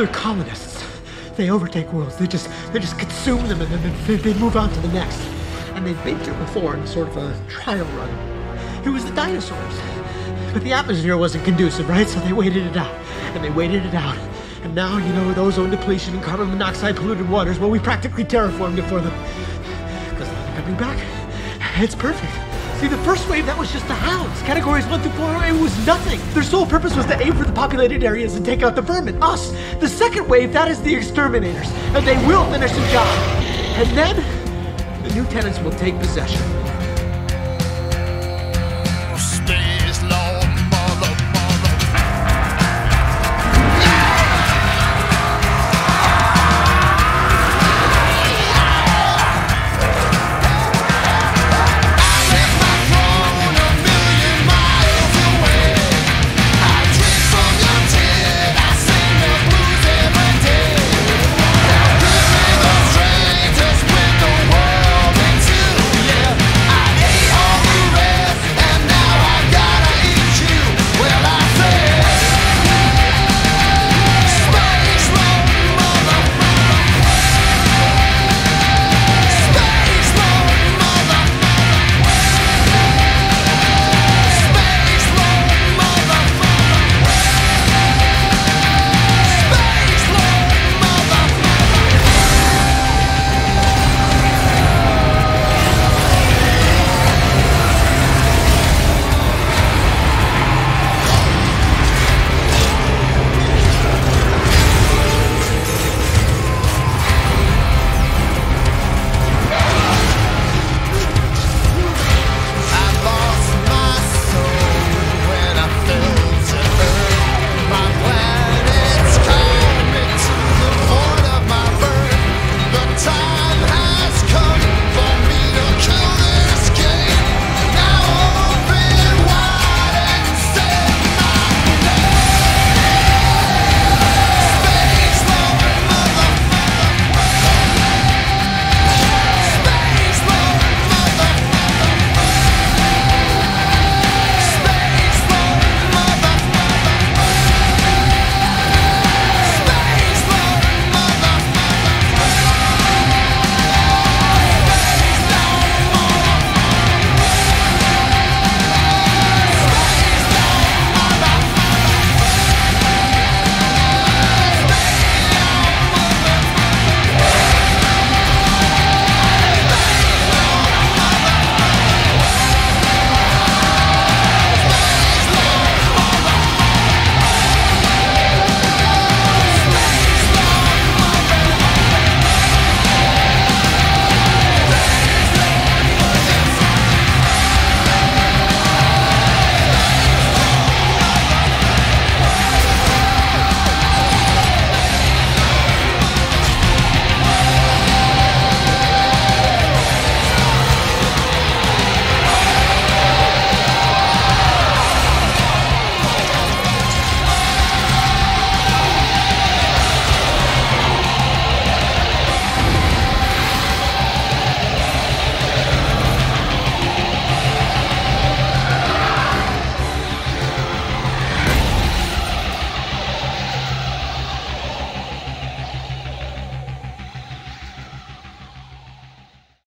They're colonists. They overtake worlds. They just consume them, and then they move on to the next. And they've been through before in sort of a trial run. It was the dinosaurs. But the atmosphere wasn't conducive, right? So they waited it out, and they waited it out. And now, you know, with ozone depletion and carbon monoxide polluted waters, well, we practically terraformed it for them. Because now they're coming back. It's perfect. See, the first wave, that was just the hounds. Categories 1 through 4, it was nothing. Their sole purpose was to aim for the populated areas and take out the vermin, us. The second wave, that is the exterminators, and they will finish the job. And then, the new tenants will take possession.